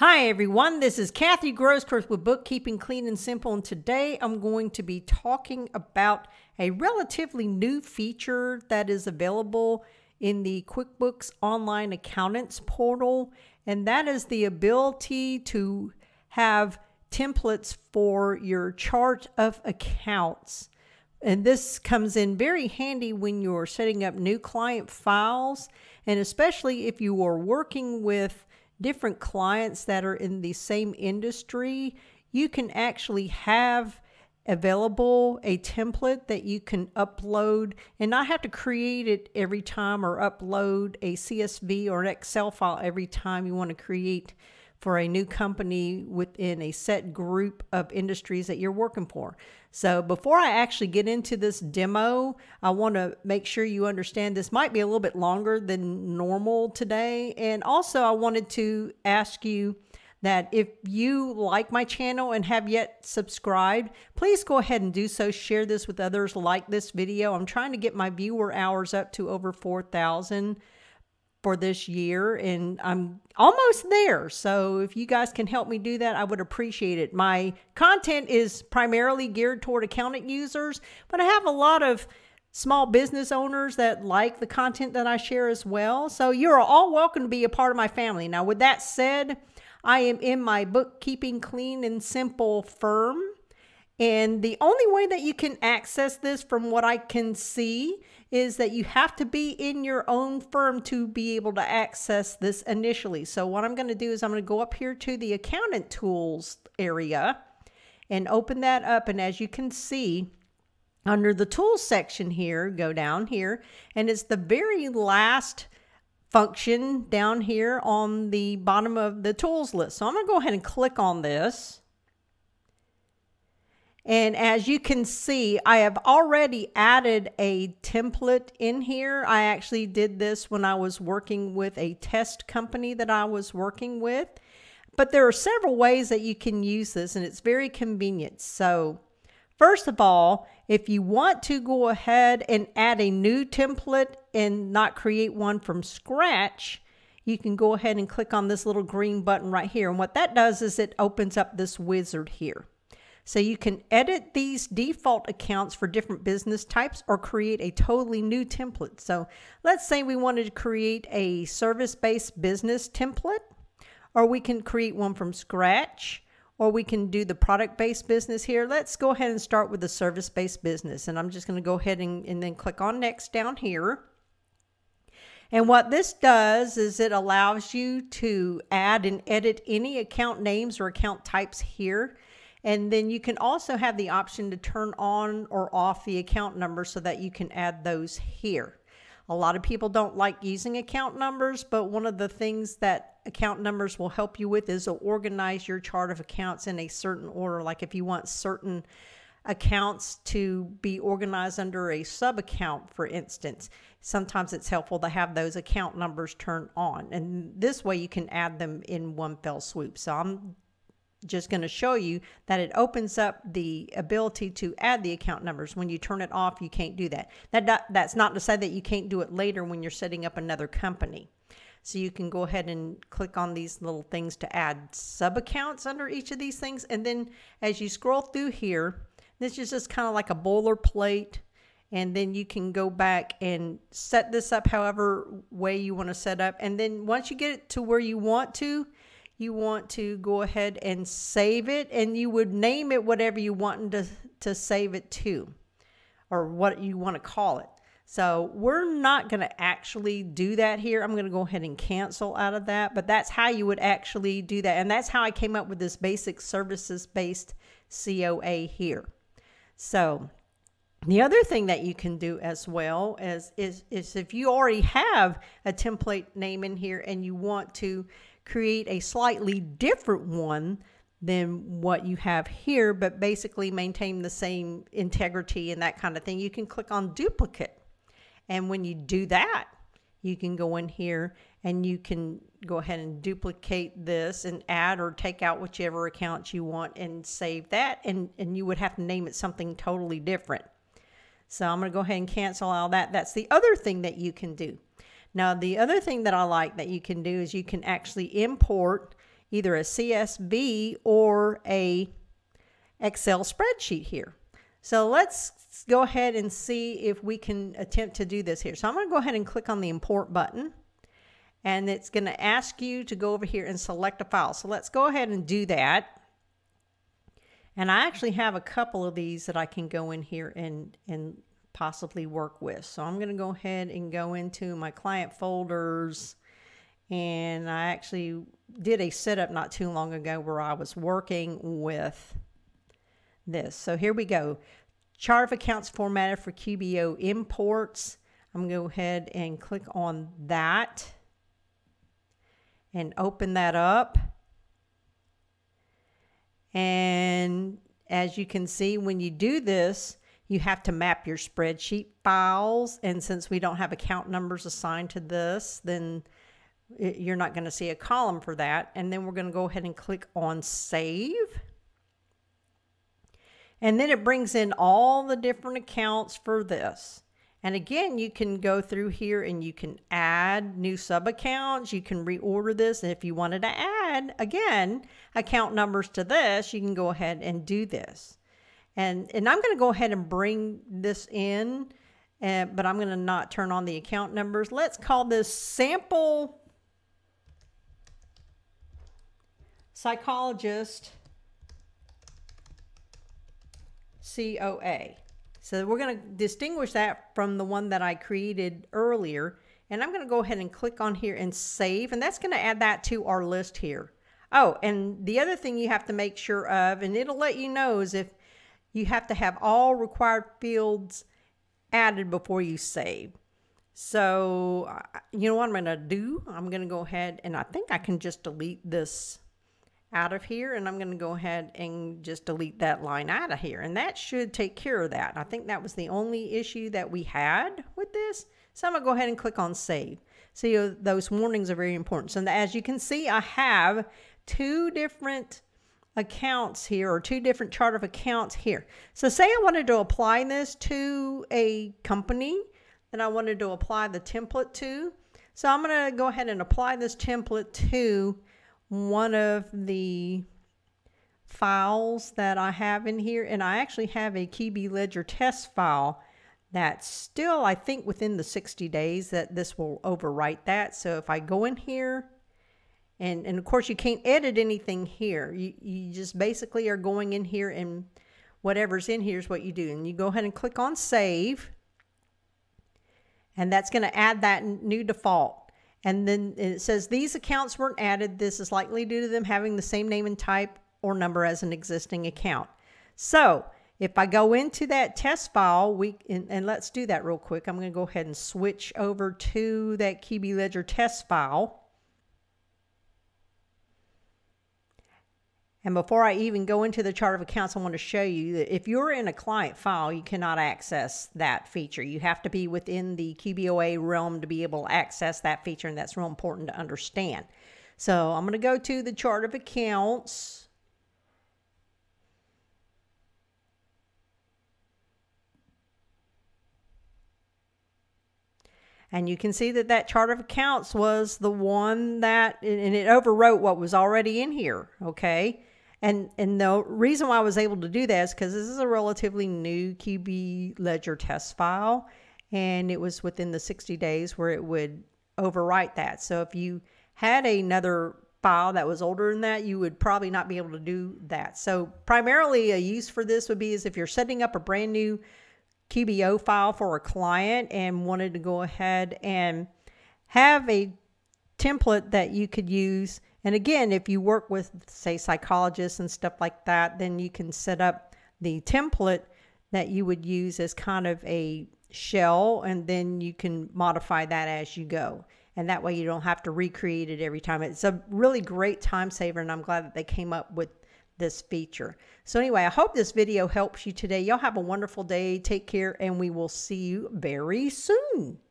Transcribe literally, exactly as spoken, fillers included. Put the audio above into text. Hi everyone, this is Kathy Grosskurth with Bookkeeping Clean and Simple, and today I'm going to be talking about a relatively new feature that is available in the QuickBooks Online Accountants Portal, and that is the ability to have templates for your chart of accounts. And this comes in very handy when you're setting up new client files, and especially if you are working with different clients that are in the same industry. You can actually have available a template that you can upload and not have to create it every time or upload a C S V or an Excel file every time you want to create for a new company within a set group of industries that you're working for. So before I actually get into this demo, I want to make sure you understand this might be a little bit longer than normal today. And also I wanted to ask you that if you like my channel and have yet subscribed, please go ahead and do so. Share this with others, like this video. I'm trying to get my viewer hours up to over four thousand. For this year, and I'm almost there. So if you guys can help me do that, I would appreciate it. My content is primarily geared toward accountant users, but I have a lot of small business owners that like the content that I share as well. So you're all welcome to be a part of my family. Now, with that said, I am in my Bookkeeping Clean and Simple firm. And the only way that you can access this, from what I can see, is that you have to be in your own firm to be able to access this initially. So what I'm going to do is I'm going to go up here to the accountant tools area and open that up. And as you can see, under the tools section here, go down here, and it's the very last function down here on the bottom of the tools list. So I'm going to go ahead and click on this. And as you can see, I have already added a template in here. I actually did this when I was working with a test company that I was working with. But there are several ways that you can use this, and it's very convenient. So first of all, if you want to go ahead and add a new template and not create one from scratch, you can go ahead and click on this little green button right here. And what that does is it opens up this wizard here. So you can edit these default accounts for different business types or create a totally new template. So let's say we wanted to create a service-based business template, or we can create one from scratch, or we can do the product-based business here. Let's go ahead and start with the service-based business. And I'm just going to go ahead and, and then click on next down here. And what this does is it allows you to add and edit any account names or account types here. And then you can also have the option to turn on or off the account number so that you can add those here. A lot of people don't like using account numbers, but one of the things that account numbers will help you with is to organize your chart of accounts in a certain order. Like if you want certain accounts to be organized under a sub-account, for instance, sometimes it's helpful to have those account numbers turned on. And this way you can add them in one fell swoop. So I'm just going to show you that it opens up the ability to add the account numbers. When you turn it off, you can't do that. That that's not to say that you can't do it later when you're setting up another company. So you can go ahead and click on these little things to add sub-accounts under each of these things. And then as you scroll through here, this is just kind of like a boilerplate. And then you can go back and set this up however way you want to set up. And then once you get it to where you want to, you want to go ahead and save it, and you would name it whatever you want to, to save it to, or what you want to call it. So we're not going to actually do that here. I'm going to go ahead and cancel out of that, but that's how you would actually do that. And that's how I came up with this basic services-based C O A here. So the other thing that you can do as well is, is, is if you already have a template name in here and you want to create a slightly different one than what you have here, but basically maintain the same integrity and that kind of thing, you can click on duplicate. And when you do that, you can go in here and you can go ahead and duplicate this and add or take out whichever account you want and save that. And, and you would have to name it something totally different. So I'm going to go ahead and cancel all that. That's the other thing that you can do. Now, the other thing that I like that you can do is you can actually import either a C S V or a Excel spreadsheet here. So let's go ahead and see if we can attempt to do this here. So I'm going to go ahead and click on the import button, and it's going to ask you to go over here and select a file. So let's go ahead and do that. And I actually have a couple of these that I can go in here and, and possibly work with. So I'm going to go ahead and go into my client folders. And I actually did a setup not too long ago where I was working with this. So here we go. Chart of accounts formatted for Q B O imports. I'm going to go ahead and click on that and open that up. And as you can see, when you do this, you have to map your spreadsheet files. And since we don't have account numbers assigned to this, then you're not going to see a column for that. And then we're going to go ahead and click on save. And then it brings in all the different accounts for this. And again, you can go through here and you can add new sub-accounts. You can reorder this. And if you wanted to add, again, account numbers to this, you can go ahead and do this. And, and I'm going to go ahead and bring this in, uh, but I'm going to not turn on the account numbers. Let's call this sample psychologist C O A. So we're going to distinguish that from the one that I created earlier. And I'm going to go ahead and click on here and save. And that's going to add that to our list here. Oh, and the other thing you have to make sure of, and it'll let you know, is if you have to have all required fields added before you save. So you know what I'm going to do? I'm going to go ahead and I think I can just delete this out of here, and I'm going to go ahead and just delete that line out of here, and that should take care of that. I think that was the only issue that we had with this, so I'm going to go ahead and click on save. See, those warnings are very important. So as you can see, I have two different accounts here, or two different chart of accounts here. So say I wanted to apply this to a company that I wanted to apply the template to. So I'm going to go ahead and apply this template to one of the files that I have in here, and I actually have a KiwiLedger test file that's still, I think, within the sixty days that this will overwrite that. So if I go in here, and, and of course you can't edit anything here. You, you just basically are going in here, and whatever's in here is what you do. And you go ahead and click on save, and that's going to add that new default. And then it says these accounts weren't added. This is likely due to them having the same name and type or number as an existing account. So if I go into that test file, we and, and let's do that real quick. I'm going to go ahead and switch over to that KiwiLedger test file. And before I even go into the chart of accounts, I want to show you that if you're in a client file, you cannot access that feature. You have to be within the Q B O A realm to be able to access that feature, and that's real important to understand. So I'm going to go to the chart of accounts. And you can see that that chart of accounts was the one that, and it overwrote what was already in here, okay? And, and the reason why I was able to do that is because this is a relatively new KiwiLedger test file, and it was within the sixty days where it would overwrite that. So if you had another file that was older than that, you would probably not be able to do that. So primarily a use for this would be is if you're setting up a brand new Q B O file for a client and wanted to go ahead and have a template that you could use. And again, if you work with, say, psychologists and stuff like that, then you can set up the template that you would use as kind of a shell, and then you can modify that as you go. And that way you don't have to recreate it every time. It's a really great time saver, and I'm glad that they came up with this feature. So anyway, I hope this video helps you today. Y'all have a wonderful day. Take care, and we will see you very soon.